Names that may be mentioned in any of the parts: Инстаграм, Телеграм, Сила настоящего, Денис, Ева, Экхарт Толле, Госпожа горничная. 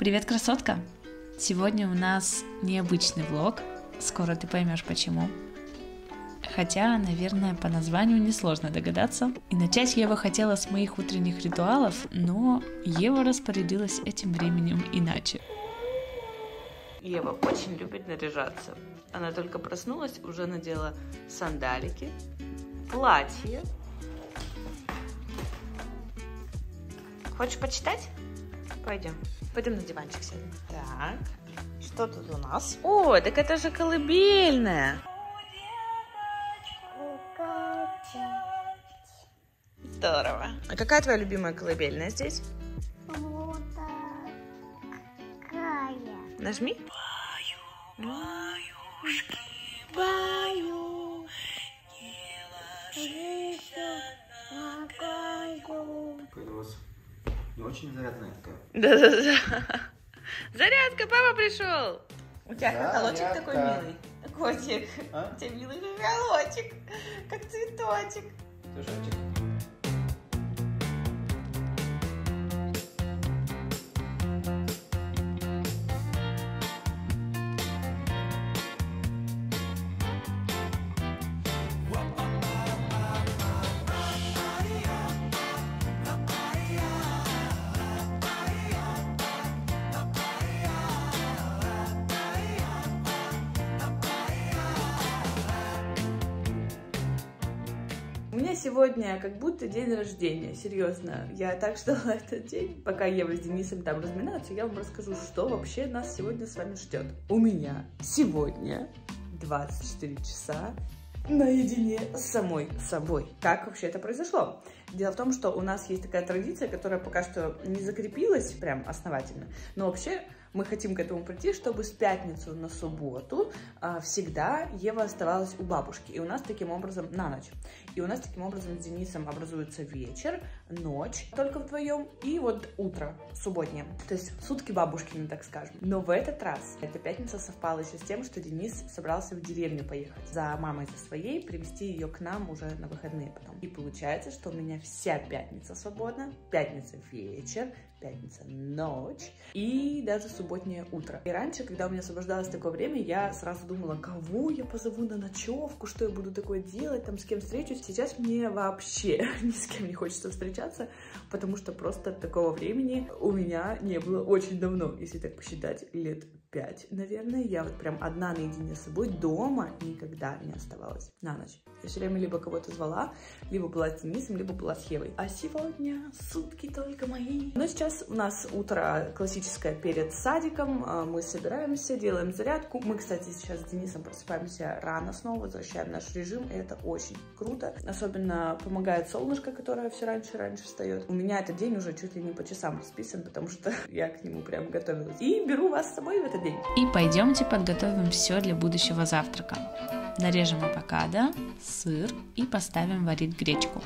Привет, красотка! Сегодня у нас необычный влог, скоро ты поймешь почему. Хотя, наверное, по названию несложно догадаться. И начать Ева хотела с моих утренних ритуалов, но Ева распорядилась этим временем иначе. Ева очень любит наряжаться. Она только проснулась, уже надела сандалики, платье. Хочешь почитать? Пойдем. Пойдем на диванчик сядем. Так, что тут у нас? О, так это же колыбельная. Здорово. А какая твоя любимая колыбельная здесь? Вот такая. Нажми. Баю, баюшки, баю. Не ложись. Не очень зарядная такая. Да-да-да. Зарядка, папа пришел. У тебя колокольчик такой милый. Котик. А? У тебя милый колокольчик. Как цветочек. Тушечек. У меня сегодня как будто день рождения, серьезно. Я так ждала этот день. Пока Ева с Денисом там разминаются, я вам расскажу, что вообще нас сегодня с вами ждет. У меня сегодня 24 часа наедине с самой собой. Как вообще это произошло? Дело в том, что у нас есть такая традиция, которая пока что не закрепилась прям основательно, но вообще мы хотим к этому прийти, чтобы с пятницу на субботу всегда Ева оставалась у бабушки. И у нас таким образом на ночь. И у нас таким образом с Денисом образуется вечер, ночь только вдвоем и вот утро субботнее. То есть сутки бабушкины, так скажем. Но в этот раз эта пятница совпала еще с тем, что Денис собрался в деревню поехать за мамой, за своей, привезти ее к нам уже на выходные потом. И получается, что у меня вся пятница свободна, пятница вечер, пятница ночь и даже субботнее утро. И раньше, когда у меня освобождалось такое время, я сразу думала, кого я позову на ночевку, что я буду такое делать, там с кем встречусь. Сейчас мне вообще ни с кем не хочется встречаться, потому что просто такого времени у меня не было очень давно, если так посчитать, лет 5, наверное. Я вот прям одна наедине с собой дома никогда не оставалась на ночь. Я все время либо кого-то звала, либо была с Денисом, либо была с Евой. А сегодня сутки только мои. Но сейчас у нас утро классическое перед садиком. Мы собираемся, делаем зарядку. Мы, кстати, сейчас с Денисом просыпаемся рано снова, возвращаем наш режим. И это очень круто. Особенно помогает солнышко, которое все раньше и раньше встает. У меня этот день уже чуть ли не по часам расписан, потому что я к нему прям готовилась. И беру вас с собой в этот день. И пойдемте подготовим все для будущего завтрака. Нарежем авокадо, сыр и поставим варить гречку.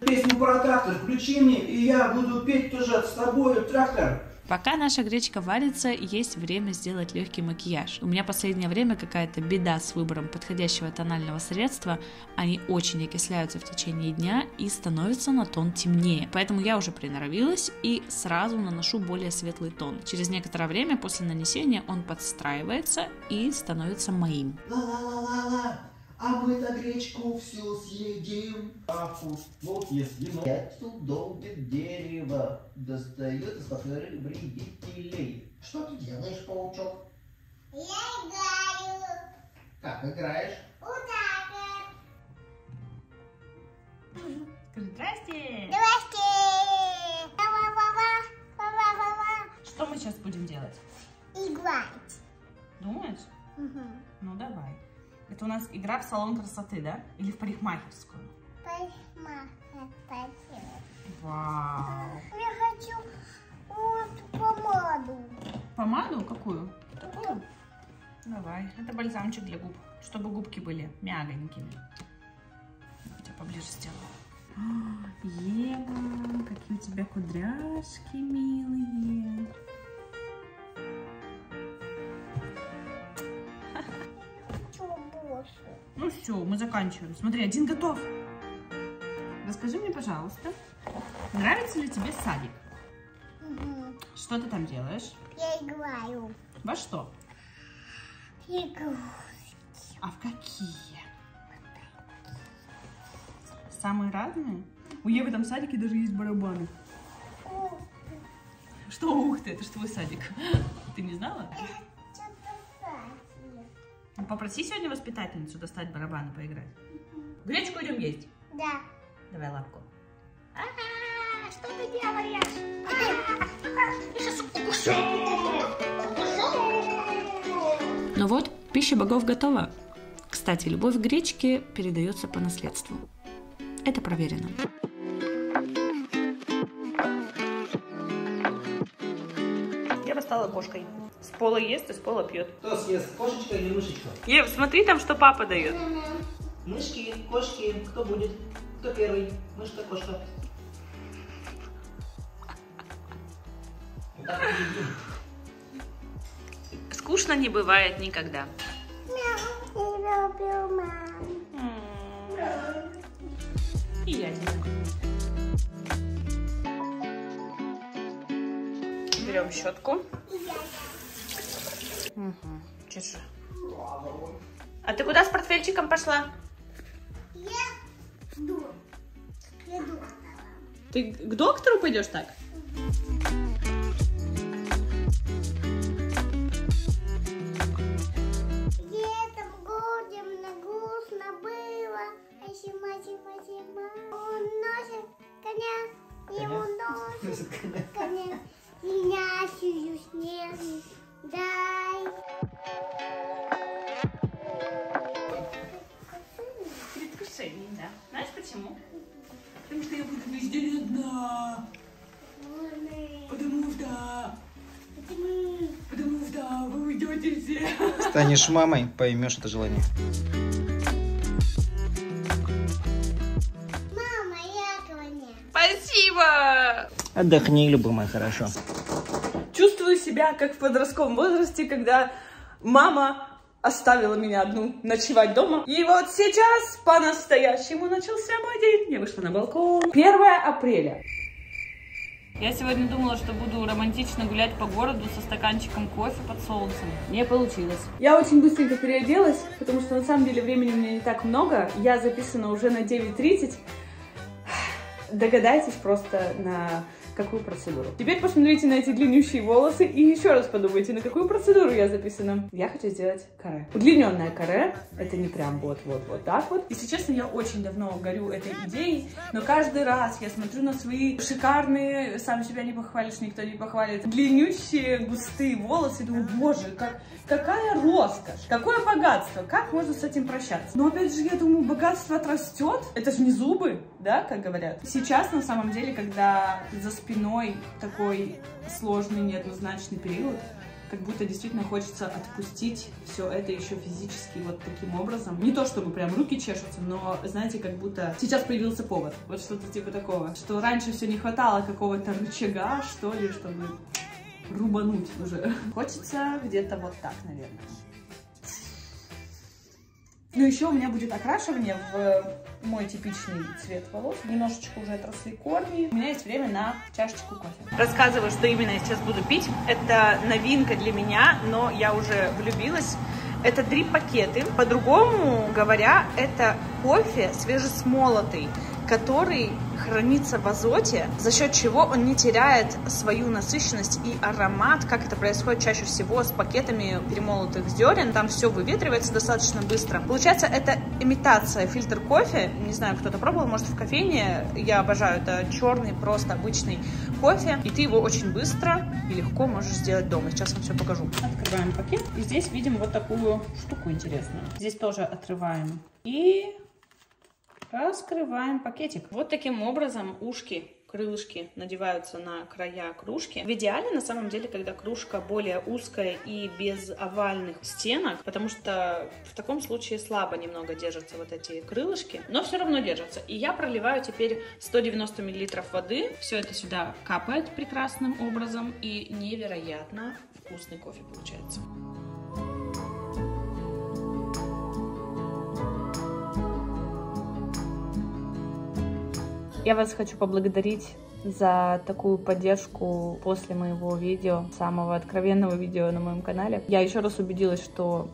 Песню про трактор включи мне, и я буду петь тоже с тобой трактор. Пока наша гречка варится, есть время сделать легкий макияж. У меня в последнее время какая-то беда с выбором подходящего тонального средства. Они очень окисляются в течение дня и становятся на тон темнее. Поэтому я уже приноровилась и сразу наношу более светлый тон. Через некоторое время после нанесения он подстраивается и становится моим. А мы-то гречку всю съедим. А футлок ест вино. Яйцу долбит дерево. Достает из фаферы вредителей. Что ты делаешь, паучок? Я играю. Как играешь? Вот так. Здрасте. Здрасте. Что мы сейчас будем делать? Играть. Думаешь? Угу. Ну давай. Это у нас игра в салон красоты, да? Или в парикмахерскую? Парикмахерскую. Вау. Я хочу вот помаду. Помаду? Какую? Такую? Давай. Это бальзамчик для губ, чтобы губки были мягонькими. Я тебя поближе сделаю. Ева, какие у тебя кудряшки милые. Ну все, мы заканчиваем. Смотри, один готов. Расскажи мне, пожалуйста, нравится ли тебе садик? Угу. Что ты там делаешь? Я играю. Во что? Игрушки. А в какие? Самые разные? У Евы там в садике даже есть барабаны. Ух ты. Что ух ты? Это же твой садик. Ты не знала? Я хочу достать. Попроси сегодня воспитательницу достать барабаны поиграть. Гречку идем есть? Да. Давай лапку. А-а-а, что ты делаешь? А-а-а, ты сейчас укусил. Ну вот, пища богов готова. Кстати, любовь к гречке передается по наследству. Это проверено. Ева стала кошкой. С пола ест и с пола пьет. Кто съест, кошечка или мышечка? Ев, смотри там, что папа дает. Мышки, кошки, кто будет? Кто первый? Мышка, кошка. Скучно не бывает никогда. И я не знаю. Берем щетку. Угу, чеши. А ты куда с портфельчиком пошла? Я иду. Я иду. Ты к доктору пойдешь так? Да. Знаешь почему? Потому что я буду везде одна. Потому что вы уйдете все. Станешь мамой, поймешь это желание. Мама, я клоня. Спасибо! Отдохни, любимая, хорошо. Чувствую себя как в подростковом возрасте, когда мама оставила меня одну ночевать дома. И вот сейчас по-настоящему начался мой день. Я вышла на балкон. 1 апреля. Я сегодня думала, что буду романтично гулять по городу со стаканчиком кофе под солнцем. Не получилось. Я очень быстренько переоделась, потому что на самом деле времени у меня не так много. Я записана уже на 9:30. Догадайтесь просто на какую процедуру. Теперь посмотрите на эти длиннющие волосы и еще раз подумайте, на какую процедуру я записана. Я хочу сделать каре. Удлиненное каре. Это не прям вот-вот-вот так вот. Если честно, я очень давно горю этой идеей, но каждый раз я смотрю на свои шикарные, сам себя не похвалишь, никто не похвалит, длиннющие густые волосы. Думаю, боже, какая роскошь, какое богатство, как можно с этим прощаться? Но опять же, я думаю, богатство отрастет. Это же не зубы, да, как говорят. Сейчас, на самом деле, когда за спиной такой сложный, неоднозначный период, как будто действительно хочется отпустить все это еще физически вот таким образом. Не то чтобы прям руки чешутся, но, знаете, как будто сейчас появился повод. Вот что-то типа такого, что раньше все не хватало какого-то рычага, что ли, чтобы рубануть уже. Хочется где-то вот так, наверное. Ну, еще у меня будет окрашивание в мой типичный цвет волос. Немножечко уже отросли корни. У меня есть время на чашечку кофе. Рассказываю, что именно я сейчас буду пить. Это новинка для меня, но я уже влюбилась. Это дрип-пакеты. По-другому говоря, это кофе свежесмолотый, который хранится в азоте, за счет чего он не теряет свою насыщенность и аромат, как это происходит чаще всего с пакетами перемолотых зерен. Там все выветривается достаточно быстро. Получается, это имитация фильтр кофе. Не знаю, кто-то пробовал, может, в кофейне. Я обожаю, это черный, просто обычный кофе. И ты его очень быстро и легко можешь сделать дома. Сейчас вам все покажу. Открываем пакет. И здесь видим вот такую штуку интересную. Здесь тоже отрываем и раскрываем пакетик. Вот таким образом ушки, крылышки надеваются на края кружки. В идеале, на самом деле, когда кружка более узкая и без овальных стенок, потому что в таком случае слабо немного держатся вот эти крылышки, но все равно держатся. И я проливаю теперь 190 мл воды. Все это сюда капает прекрасным образом, и невероятно вкусный кофе получается. Я вас хочу поблагодарить за такую поддержку после моего видео, самого откровенного видео на моем канале. Я еще раз убедилась, что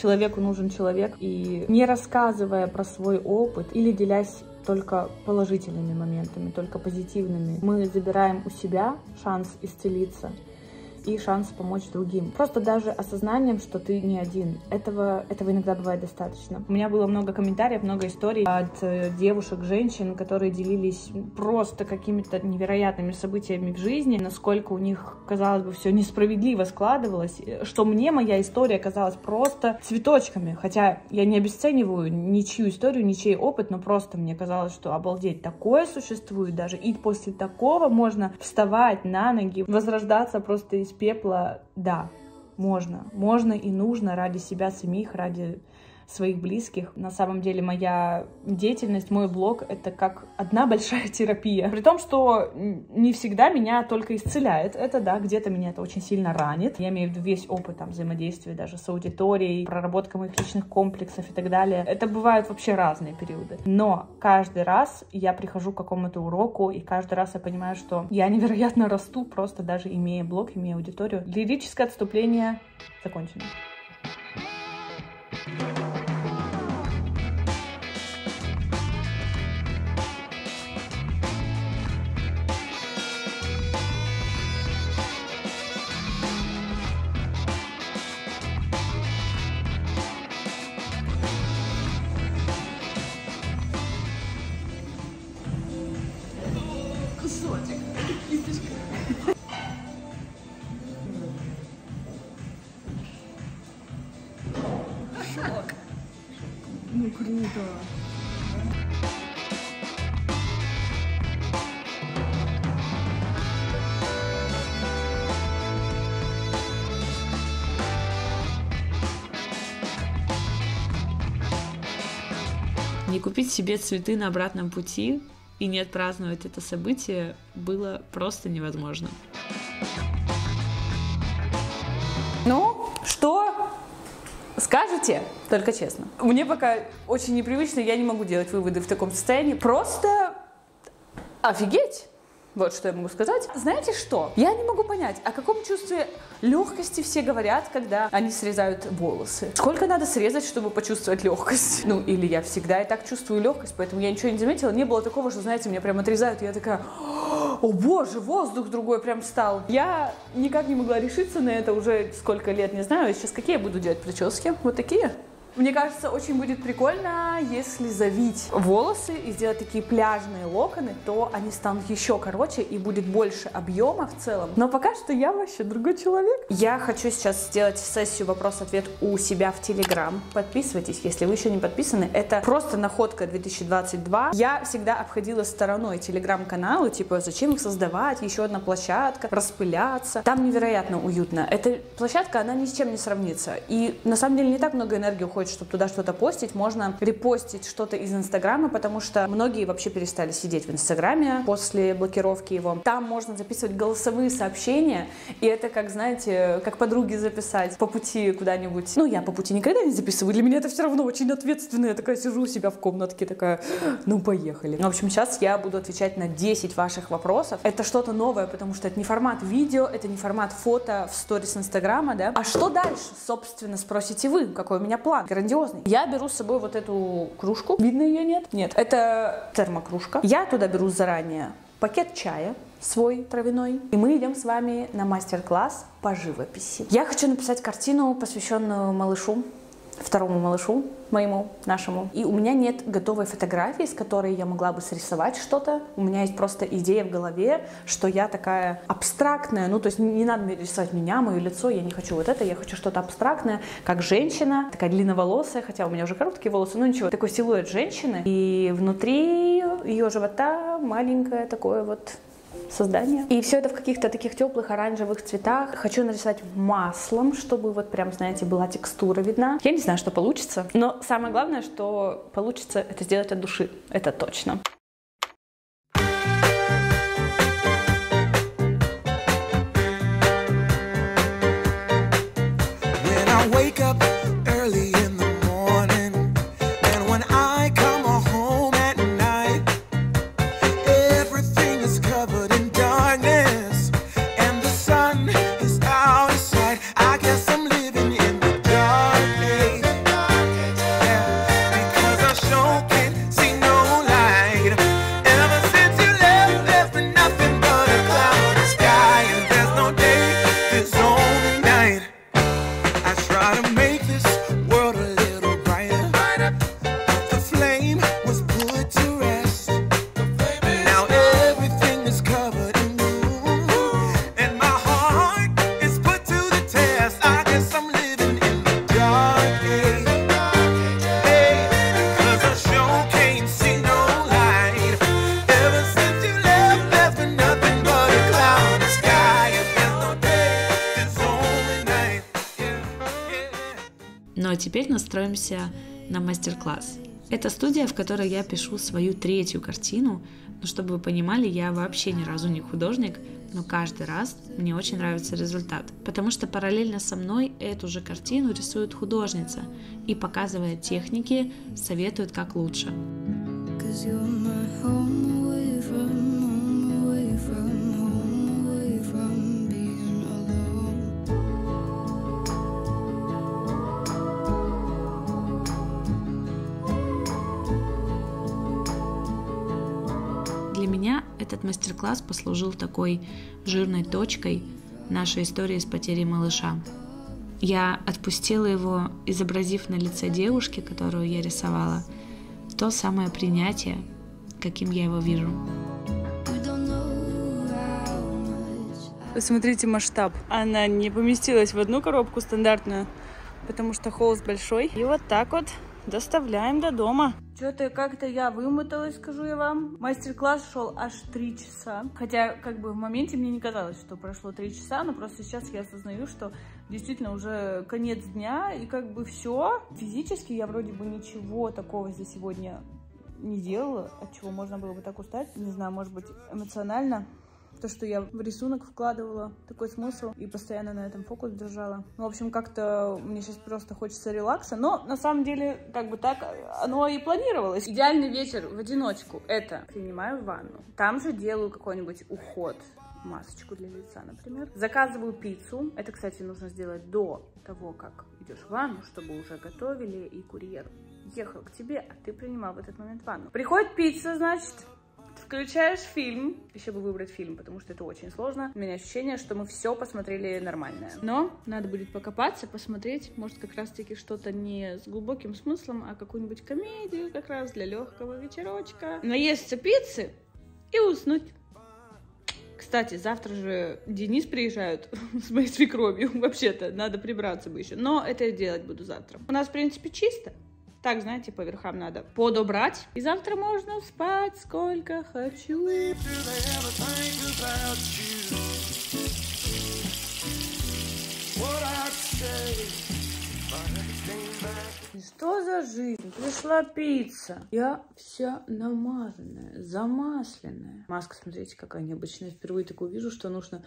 человеку нужен человек, и не рассказывая про свой опыт или делясь только положительными моментами, только позитивными, мы забираем у себя шанс исцелиться и шанс помочь другим. Просто даже осознанием, что ты не один. Этого иногда бывает достаточно. У меня было много комментариев, много историй от девушек, женщин, которые делились просто какими-то невероятными событиями в жизни, насколько у них, казалось бы, все несправедливо складывалось, что мне моя история казалась просто цветочками. Хотя я не обесцениваю ничью историю, ничей опыт, но просто мне казалось, что обалдеть, такое существует даже. И после такого можно вставать на ноги, возрождаться просто из пепла, да, можно и нужно ради себя самих, ради своих близких. На самом деле моя деятельность, мой блог — это как одна большая терапия. При том, что не всегда меня только исцеляет. Это да, где-то меня это очень сильно ранит. Я имею в виду весь опыт там взаимодействия даже с аудиторией, проработка моих личных комплексов и так далее. Это бывают вообще разные периоды. Но каждый раз я прихожу к какому-то уроку, и каждый раз я понимаю, что я невероятно расту, просто даже имея блог, имея аудиторию. Лирическое отступление закончено. Не купить себе цветы на обратном пути и не отпраздновать это событие было просто невозможно. Ну, что скажете? Только честно. Мне пока очень непривычно, я не могу делать выводы в таком состоянии. Просто офигеть! Вот что я могу сказать. Знаете что? Я не могу понять, о каком чувстве легкости все говорят, когда они срезают волосы. Сколько надо срезать, чтобы почувствовать легкость? Ну, или я всегда и так чувствую легкость, поэтому я ничего не заметила. Не было такого, что, знаете, меня прям отрезают, и я такая: о боже, воздух другой прям стал. Я никак не могла решиться на это уже сколько лет, не знаю. Сейчас какие я буду делать прически? Вот такие? Мне кажется, очень будет прикольно, если завить волосы и сделать такие пляжные локоны, то они станут еще короче и будет больше объема в целом. Но пока что я вообще другой человек. Я хочу сейчас сделать сессию вопрос-ответ у себя в Телеграм. Подписывайтесь, если вы еще не подписаны. Это просто находка 2022. Я всегда обходила стороной Телеграм-каналы, типа зачем их создавать, еще одна площадка, распыляться. Там невероятно уютно. Эта площадка, она ни с чем не сравнится. И на самом деле не так много энергии уходит, чтобы туда что-то постить. Можно репостить что-то из Инстаграма, потому что многие вообще перестали сидеть в Инстаграме после блокировки его. Там можно записывать голосовые сообщения, и это, как, знаете, как подруге записать по пути куда-нибудь. Ну, я по пути никогда не записываю, для меня это все равно очень ответственно. Я такая сижу у себя в комнатке, такая: ну, поехали. В общем, сейчас я буду отвечать на 10 ваших вопросов. Это что-то новое, потому что это не формат видео, это не формат фото в сторис Инстаграма, да? А что дальше, собственно, спросите вы? Какой у меня план? Грандиозный. Я беру с собой вот эту кружку. Видно ее, нет? Нет. Это термокружка. Я туда беру заранее пакет чая свой травяной. И мы идем с вами на мастер-класс по живописи. Я хочу написать картину, посвященную малышу, второму малышу моему, нашему. И у меня нет готовой фотографии, с которой я могла бы срисовать что-то. У меня есть просто идея в голове, что я такая абстрактная. Ну, то есть не надо мне рисовать меня, мое лицо. Я не хочу вот это. Я хочу что-то абстрактное, как женщина. Такая длинноволосая, хотя у меня уже короткие волосы, но ничего. Такой силуэт женщины. И внутри ее живота маленькое такое вот создание. И все это в каких-то таких теплых оранжевых цветах. Хочу нарисовать маслом, чтобы вот прям, знаете, была текстура видна. Я не знаю, что получится, но самое главное, что получится, это сделать от души. Это точно. теперь настроимся на мастер-класс. Это студия, в которой я пишу свою третью картину. Но чтобы вы понимали, я вообще ни разу не художник, но каждый раз мне очень нравится результат. Потому что параллельно со мной эту же картину рисует художница и, показывая техники, советует, как лучше. Для меня этот мастер-класс послужил такой жирной точкой нашей истории с потерей малыша. Я отпустила его, изобразив на лице девушки, которую я рисовала, то самое принятие, каким я его вижу. Посмотрите масштаб. Она не поместилась в одну коробку стандартную, потому что холст большой. И вот так вот доставляем до дома. Что-то как-то я вымоталась, скажу я вам. Мастер-класс шел аж 3 часа. Хотя, как бы, в моменте мне не казалось, что прошло 3 часа, но просто сейчас я осознаю, что действительно уже конец дня, и как бы все. Физически я вроде бы ничего такого за сегодня не делала, от чего можно было бы так устать. Не знаю, может быть, эмоционально. То, что я в рисунок вкладывала, такой смысл, и постоянно на этом фокус держала. Ну, в общем, как-то мне сейчас просто хочется релакса, но на самом деле, как бы так оно и планировалось. Идеальный вечер в одиночку — это принимаю ванну, там же делаю какой-нибудь уход, масочку для лица, например. Заказываю пиццу. Это, кстати, нужно сделать до того, как идешь в ванну, чтобы уже готовили, и курьер ехал к тебе, а ты принимал в этот момент ванну. Приходит пицца, значит... Включаешь фильм. Еще бы выбрать фильм, потому что это очень сложно. У меня ощущение, что мы все посмотрели нормальное. Но надо будет покопаться, посмотреть. Может, как раз-таки что-то не с глубоким смыслом, а какую-нибудь комедию как раз для легкого вечерочка. Наесться пиццы и уснуть. Кстати, завтра же Денис приезжает с моей свекровью. Вообще-то, надо прибраться бы еще. Но это я делать буду завтра. У нас, в принципе, чисто. Так, знаете, по верхам надо подобрать. И завтра можно спать сколько хочу. Что за жизнь? Пришла пицца. Я вся намазанная, замасленная. Маска, смотрите, какая необычная. Я впервые такую вижу, что нужно...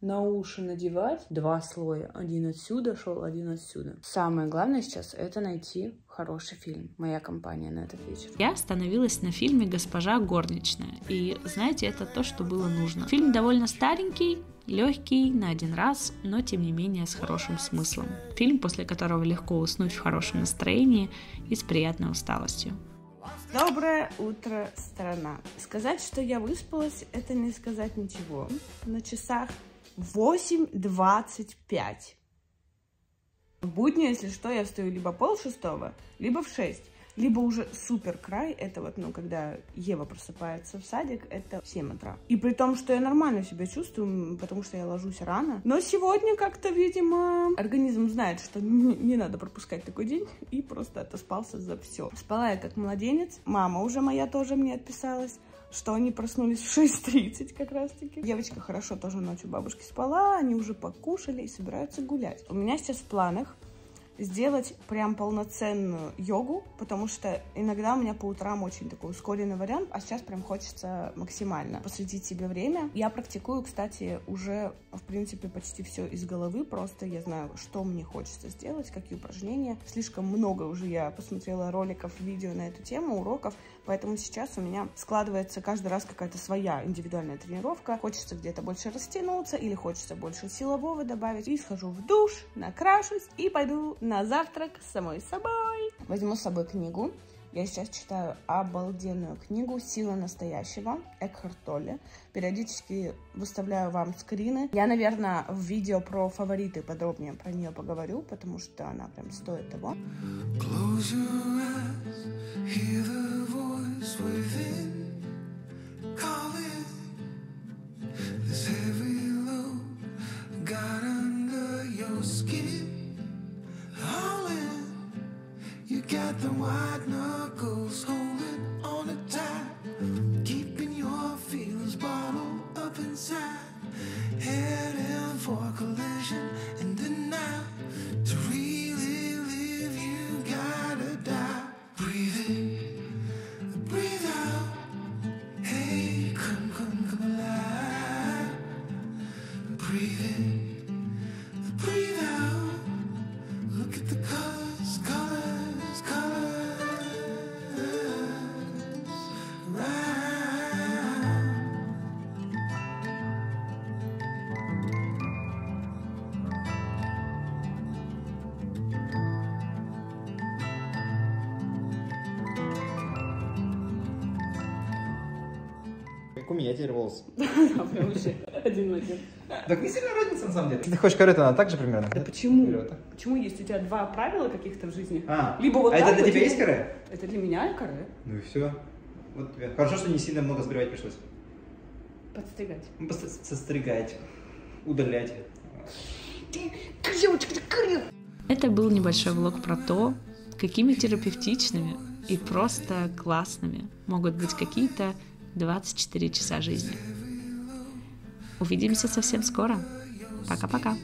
на уши надевать 2 слоя. Один отсюда шел, один отсюда. Самое главное сейчас — это найти хороший фильм. Моя компания на этот вечер. Я остановилась на фильме «Госпожа горничная». И, знаете, это то, что было нужно. Фильм довольно старенький, легкий, на один раз, но, тем не менее, с хорошим смыслом. Фильм, после которого легко уснуть в хорошем настроении и с приятной усталостью. Доброе утро, страна. Сказать, что я выспалась, это не сказать ничего. На часах 8:25. В будни, если что, я встаю либо 5:30, либо в 6. Либо уже супер край, это вот, ну, когда Ева просыпается в садик, это 7 утра. И при том, что я нормально себя чувствую, потому что я ложусь рано. Но сегодня как-то, видимо, организм знает, что не надо пропускать такой день, и просто отоспался за все. Спала я как младенец, мама уже моя тоже мне отписалась, что они проснулись в 6:30 как раз-таки. Девочка хорошо тоже ночью бабушки спала, они уже покушали и собираются гулять. У меня сейчас в планах сделать прям полноценную йогу, потому что иногда у меня по утрам очень такой ускоренный вариант, а сейчас прям хочется максимально посвятить себе время. Я практикую, кстати, уже, в принципе, почти все из головы, просто я знаю, что мне хочется сделать, какие упражнения. Слишком много уже я посмотрела роликов, видео на эту тему, уроков, поэтому сейчас у меня складывается каждый раз какая-то своя индивидуальная тренировка. Хочется где-то больше растянуться или хочется больше силового добавить. И схожу в душ, накрашусь и пойду на завтрак с самой собой. Возьму с собой книгу. Я сейчас читаю обалденную книгу «Сила настоящего» Экхарт Толле. Периодически выставляю вам скрины. Я, наверное, в видео про фавориты подробнее про нее поговорю, потому что она прям стоит того. Collision and denial to really live you. У меня теперь волосы. Да, прям вообще один в один. Так не сильно разница на самом деле. Ты хочешь корыто, она так же примерно? Да почему? Почему есть у тебя два правила каких-то в жизни? Либо вот. А это для тебя есть коры? Это для меня коры. Ну и все. Вот хорошо, что не сильно много сбривать пришлось. Подстригать. Состригать. Удалять. Это был небольшой влог про то, какими терапевтичными и просто классными могут быть какие-то 24 часа жизни. Увидимся совсем скоро. Пока-пока.